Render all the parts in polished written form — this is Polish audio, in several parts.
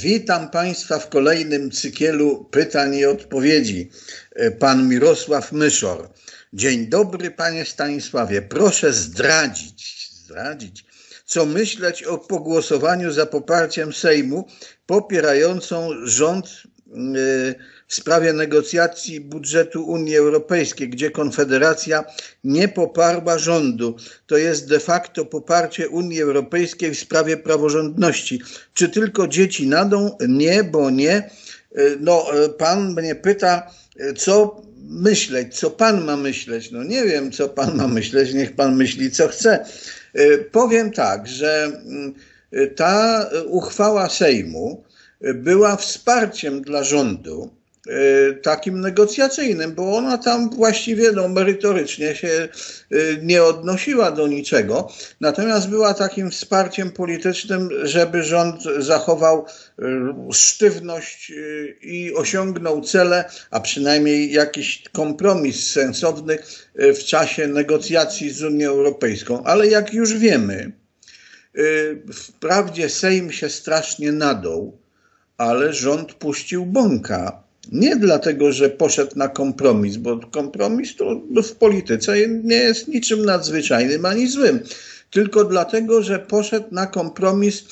Witam Państwa w kolejnym cykielu pytań i odpowiedzi. Pan Mirosław Myszor. Dzień dobry, panie Stanisławie. Proszę zdradzić, co myśleć o pogłosowaniu za poparciem Sejmu popierającą rząd w sprawie negocjacji budżetu Unii Europejskiej, gdzie Konfederacja nie poparła rządu. To jest de facto poparcie Unii Europejskiej w sprawie praworządności. Czy tylko dzieci nadą? Nie, bo nie. No, pan mnie pyta, co myśleć, co pan ma myśleć. No nie wiem, co pan ma myśleć, niech pan myśli, co chce. Powiem tak, że ta uchwała Sejmu była wsparciem dla rządu, takim negocjacyjnym, bo ona tam właściwie merytorycznie się nie odnosiła do niczego, natomiast była takim wsparciem politycznym, żeby rząd zachował sztywność i osiągnął cele, a przynajmniej jakiś kompromis sensowny w czasie negocjacji z Unią Europejską. Ale jak już wiemy, wprawdzie Sejm się strasznie nadął, ale rząd puścił Bąka. Nie dlatego, że poszedł na kompromis, bo kompromis to w polityce nie jest niczym nadzwyczajnym ani złym, tylko dlatego, że poszedł na kompromis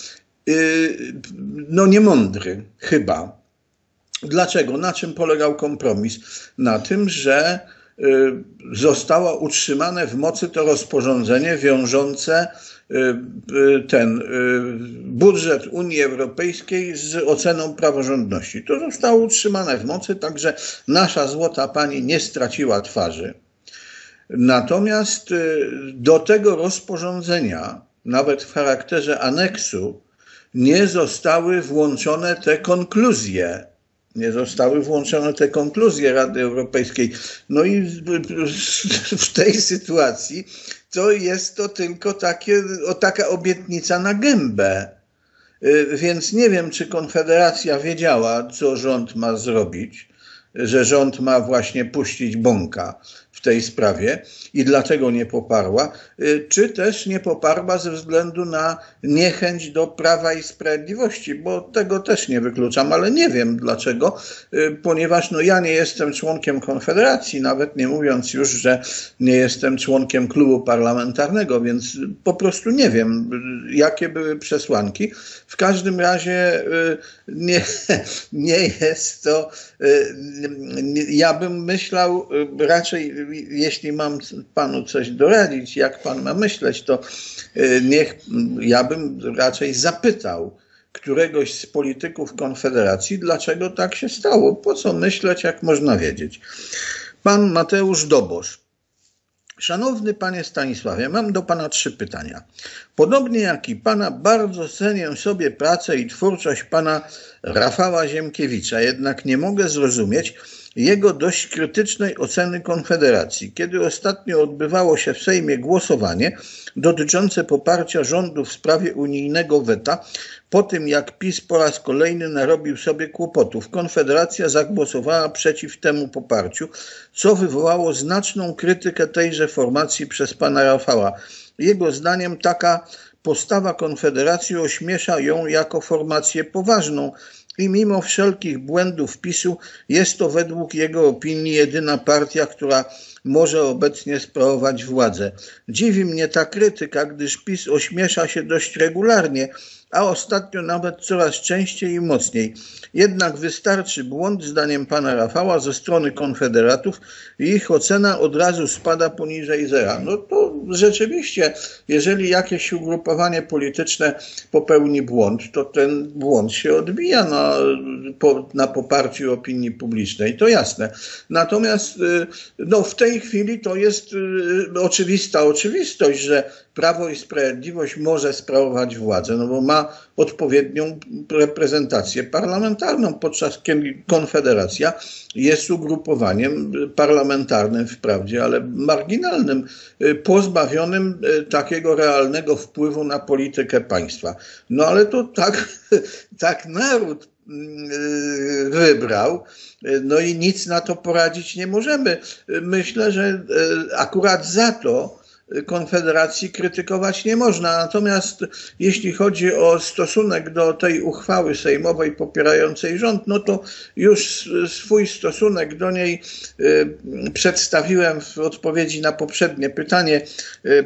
niemądry chyba. Dlaczego? Na czym polegał kompromis? Na tym, że zostało utrzymane w mocy to rozporządzenie wiążące ten budżet Unii Europejskiej z oceną praworządności. To zostało utrzymane w mocy, także nasza złota pani nie straciła twarzy. Natomiast do tego rozporządzenia, nawet w charakterze aneksu, nie zostały włączone te konkluzje Rady Europejskiej. No i w tej sytuacji to jest to tylko taka obietnica na gębę. Więc nie wiem, czy Konfederacja wiedziała, co rząd ma zrobić, że rząd ma właśnie puścić Bąka w tej sprawie i dlatego nie poparła, czy też nie poparła ze względu na niechęć do Prawa i Sprawiedliwości, bo tego też nie wykluczam, ale nie wiem dlaczego, ponieważ ja nie jestem członkiem Konfederacji, nawet nie mówiąc już, że nie jestem członkiem klubu parlamentarnego, więc po prostu nie wiem, jakie były przesłanki. W każdym razie nie jest to... Ja bym myślał raczej, jeśli mam panu coś doradzić, jak pan ma myśleć, to ja bym raczej zapytał któregoś z polityków Konfederacji, dlaczego tak się stało, po co myśleć, jak można wiedzieć. Pan Mateusz Dobosz. Szanowny panie Stanisławie, mam do pana 3 pytania. Podobnie jak i pana, bardzo cenię sobie pracę i twórczość pana Rafała Ziemkiewicza, jednak nie mogę zrozumieć jego dość krytycznej oceny Konfederacji. Kiedy ostatnio odbywało się w Sejmie głosowanie dotyczące poparcia rządu w sprawie unijnego weta, po tym jak PiS po raz kolejny narobił sobie kłopotów, Konfederacja zagłosowała przeciw temu poparciu, co wywołało znaczną krytykę tejże formacji przez pana Rafała. Jego zdaniem taka postawa Konfederacji ośmiesza ją jako formację poważną i mimo wszelkich błędów PiS-u jest to według jego opinii jedyna partia, która może obecnie sprawować władzę. Dziwi mnie ta krytyka, gdyż PiS ośmiesza się dość regularnie, a ostatnio nawet coraz częściej i mocniej. Jednak wystarczy błąd, zdaniem pana Rafała, ze strony konfederatów i ich ocena od razu spada poniżej zera. No to rzeczywiście, jeżeli jakieś ugrupowanie polityczne popełni błąd, to ten błąd się odbija na poparciu opinii publicznej, to jasne. Natomiast w tej chwili to jest oczywista oczywistość, że Prawo i Sprawiedliwość może sprawować władzę, no bo ma odpowiednią reprezentację parlamentarną, podczas kiedy Konfederacja jest ugrupowaniem parlamentarnym wprawdzie, ale marginalnym, pozbawionym takiego realnego wpływu na politykę państwa. No ale to tak naród wybrał, no i nic na to poradzić nie możemy. Myślę, że akurat za to Konfederacji krytykować nie można. Natomiast jeśli chodzi o stosunek do tej uchwały sejmowej popierającej rząd, no to już swój stosunek do niej przedstawiłem w odpowiedzi na poprzednie pytanie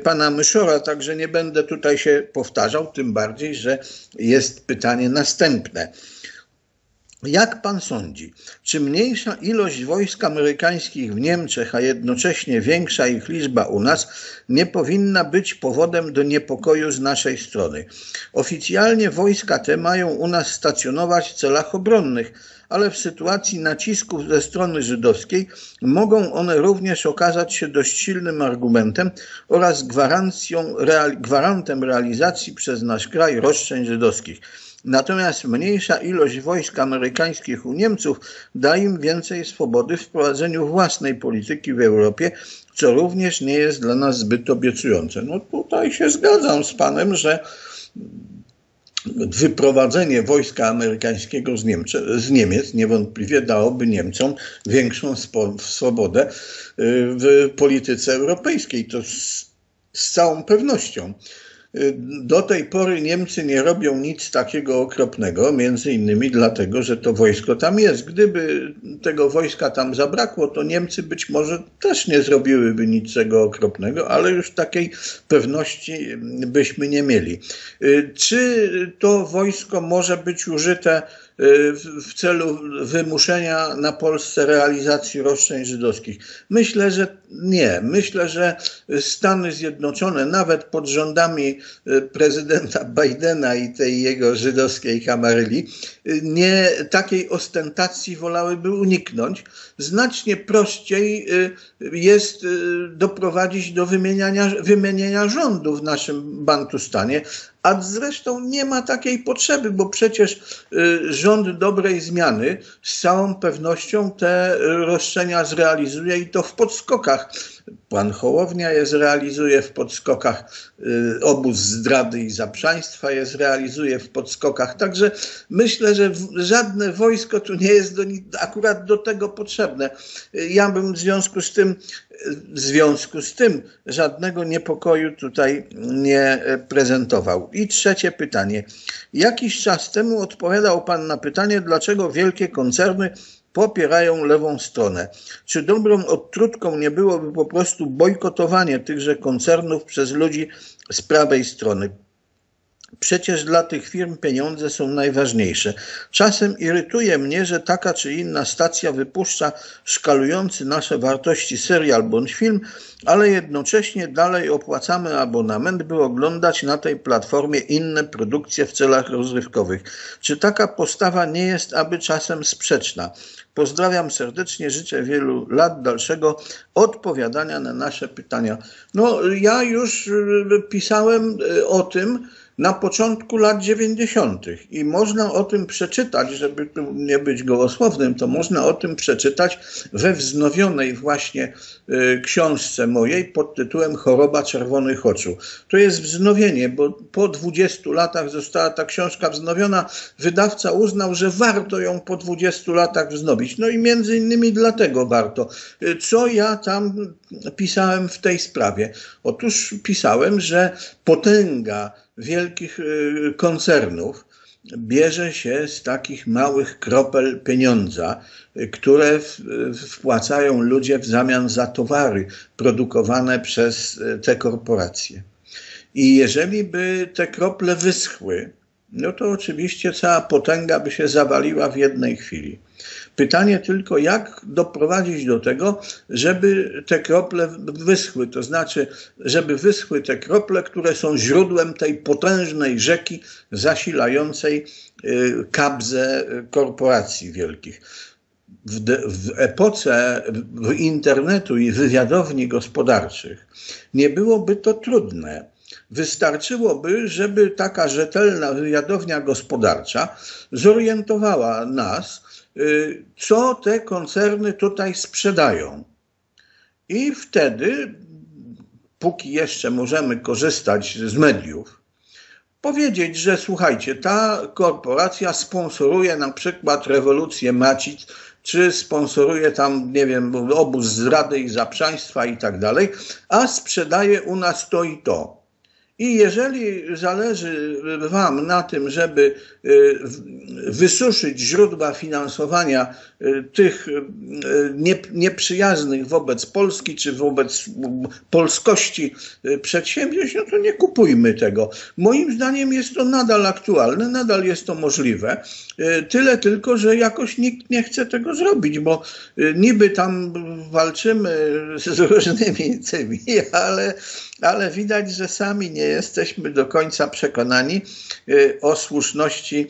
pana Myszora, także nie będę tutaj się powtarzał, tym bardziej, że jest pytanie następne. Jak pan sądzi, czy mniejsza ilość wojsk amerykańskich w Niemczech, a jednocześnie większa ich liczba u nas, nie powinna być powodem do niepokoju z naszej strony? Oficjalnie wojska te mają u nas stacjonować w celach obronnych, ale w sytuacji nacisków ze strony żydowskiej mogą one również okazać się dość silnym argumentem oraz gwarantem realizacji przez nasz kraj roszczeń żydowskich. Natomiast mniejsza ilość wojsk amerykańskich u Niemców da im więcej swobody w prowadzeniu własnej polityki w Europie, co również nie jest dla nas zbyt obiecujące. No tutaj się zgadzam z panem, że wyprowadzenie wojska amerykańskiego z Niemiec niewątpliwie dałoby Niemcom większą swobodę w polityce europejskiej. To z całą pewnością. Do tej pory Niemcy nie robią nic takiego okropnego, między innymi dlatego, że to wojsko tam jest. Gdyby tego wojska tam zabrakło, to Niemcy być może też nie zrobiłyby niczego okropnego, ale już takiej pewności byśmy nie mieli. Czy to wojsko może być użyte w celu wymuszenia na Polsce realizacji roszczeń żydowskich? Myślę, że nie. Myślę, że Stany Zjednoczone nawet pod rządami prezydenta Bidena i tej jego żydowskiej kameryli nie takiej ostentacji wolałyby uniknąć. Znacznie prościej jest doprowadzić do wymieniania rządu w naszym Bantustanie, a zresztą nie ma takiej potrzeby, bo przecież rząd dobrej zmiany z całą pewnością te roszczenia zrealizuje i to w podskokach. Pan Hołownia je zrealizuje w podskokach, obóz zdrady i zaprzaństwa je zrealizuje w podskokach. Także myślę, że żadne wojsko tu nie jest akurat do tego potrzebne. Ja bym w związku z tym żadnego niepokoju tutaj nie prezentował. I trzecie pytanie. Jakiś czas temu odpowiadał pan na pytanie, dlaczego wielkie koncerny popierają lewą stronę. Czy dobrą odtrutką nie byłoby po prostu bojkotowanie tychże koncernów przez ludzi z prawej strony? Przecież dla tych firm pieniądze są najważniejsze. Czasem irytuje mnie, że taka czy inna stacja wypuszcza szkalujący nasze wartości serial bądź film, ale jednocześnie dalej opłacamy abonament, by oglądać na tej platformie inne produkcje w celach rozrywkowych. Czy taka postawa nie jest aby czasem sprzeczna? Pozdrawiam serdecznie, życzę wielu lat dalszego odpowiadania na nasze pytania. No, ja już pisałem o tym na początku lat 90. i można o tym przeczytać, żeby tu nie być gołosłownym, to można o tym przeczytać we wznowionej właśnie książce mojej pod tytułem Choroba czerwonych oczu. To jest wznowienie, bo po 20 latach została ta książka wznowiona. Wydawca uznał, że warto ją po 20 latach wznowić. No i między innymi dlatego warto. Co ja tam pisałem w tej sprawie? Otóż pisałem, że potęga wielkich koncernów bierze się z takich małych kropel pieniądza, które wpłacają ludzie w zamian za towary produkowane przez te korporacje. I jeżeli by te krople wyschły, no to oczywiście cała potęga by się zawaliła w jednej chwili. Pytanie tylko, jak doprowadzić do tego, żeby te krople wyschły, to znaczy, żeby wyschły te krople, które są źródłem tej potężnej rzeki zasilającej kabzę korporacji wielkich. W epoce internetu i wywiadowni gospodarczych nie byłoby to trudne. Wystarczyłoby, żeby taka rzetelna wywiadownia gospodarcza zorientowała nas, co te koncerny tutaj sprzedają. I wtedy, póki jeszcze możemy korzystać z mediów, powiedzieć, że słuchajcie, ta korporacja sponsoruje na przykład rewolucję macic czy sponsoruje tam, nie wiem, obóz zdrady i zaprzaństwa i tak dalej, a sprzedaje u nas to i to. I jeżeli zależy wam na tym, żeby wysuszyć źródła finansowania tych nieprzyjaznych wobec Polski czy wobec polskości przedsięwzięć, no to nie kupujmy tego. Moim zdaniem jest to nadal aktualne, nadal jest to możliwe. Tyle tylko, że jakoś nikt nie chce tego zrobić, bo niby tam walczymy z różnymi tymi, ale widać, że sami nie jesteśmy do końca przekonani o słuszności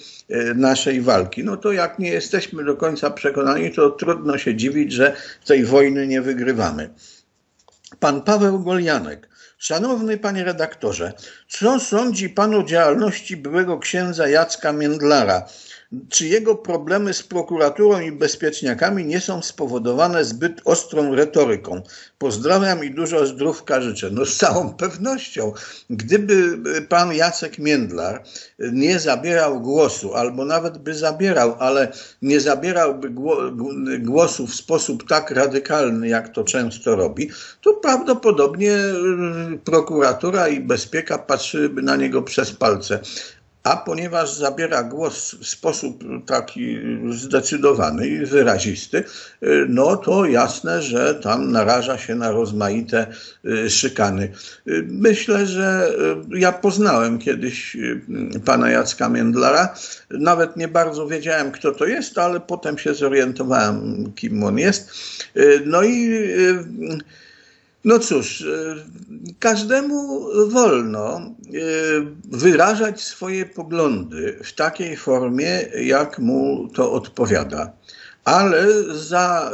naszej walki. No to jak nie jesteśmy do końca przekonani, to trudno się dziwić, że tej wojny nie wygrywamy. Pan Paweł Golianek. Szanowny panie redaktorze, co sądzi pan o działalności byłego księdza Jacka Międlara? Czy jego problemy z prokuraturą i bezpieczniakami nie są spowodowane zbyt ostrą retoryką? Pozdrawiam i dużo zdrówka życzę. No z całą pewnością. Gdyby pan Jacek Międlar nie zabierał głosu, albo nawet by zabierał, ale nie zabierałby głosu w sposób tak radykalny, jak to często robi, to prawdopodobnie prokuratura i bezpieka patrzyłyby na niego przez palce. A ponieważ zabiera głos w sposób taki zdecydowany i wyrazisty, no to jasne, że tam naraża się na rozmaite szykany. Myślę, że ja poznałem kiedyś pana Jacka Międlara. Nawet nie bardzo wiedziałem, kto to jest, ale potem się zorientowałem, kim on jest. No cóż, każdemu wolno wyrażać swoje poglądy w takiej formie, jak mu to odpowiada. Ale za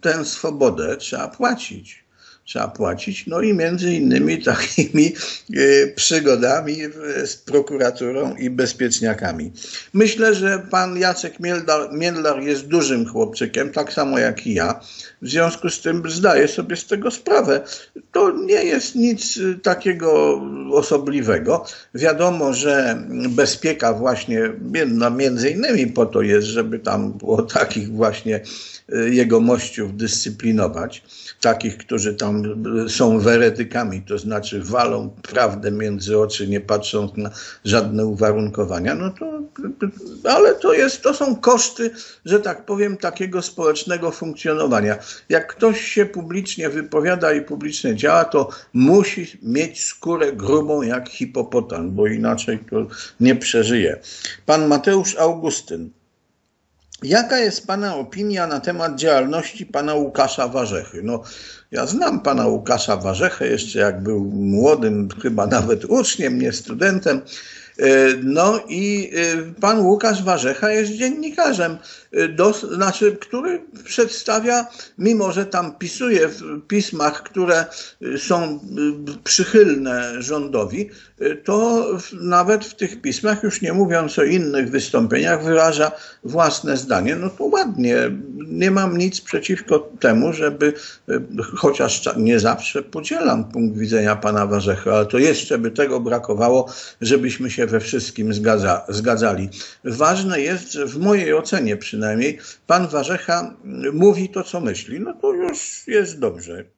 tę swobodę trzeba płacić. Trzeba płacić, no i między innymi takimi przygodami z prokuraturą i bezpieczniakami. Myślę, że pan Jacek Międlar jest dużym chłopczykiem, tak samo jak i ja. W związku z tym zdaję sobie z tego sprawę. To nie jest nic takiego osobliwego. Wiadomo, że bezpieka właśnie, no między innymi po to jest, żeby tam było takich właśnie jegomościów dyscyplinować. Takich, którzy tam są weredykami, to znaczy walą prawdę między oczy, nie patrząc na żadne uwarunkowania. No to, ale to są koszty, że tak powiem, takiego społecznego funkcjonowania. Jak ktoś się publicznie wypowiada i publicznie działa, to musi mieć skórę grubą jak hipopotam, bo inaczej to nie przeżyje. Pan Mateusz Augustyn. Jaka jest pana opinia na temat działalności pana Łukasza Warzechy? No, ja znam pana Łukasza Warzechę jeszcze jak był młodym, chyba nawet uczniem, nie studentem. No i pan Łukasz Warzecha jest dziennikarzem, który przedstawia, mimo że tam pisuje w pismach, które są przychylne rządowi, to nawet w tych pismach, już nie mówiąc o innych wystąpieniach, wyraża własne zdanie. No to ładnie, nie mam nic przeciwko temu, żeby, chociaż nie zawsze podzielam punkt widzenia pana Warzechy, ale to jeszcze by tego brakowało, żebyśmy się we wszystkim zgadzali. Ważne jest, że w mojej ocenie przynajmniej pan Warzecha mówi to, co myśli. No to już jest dobrze.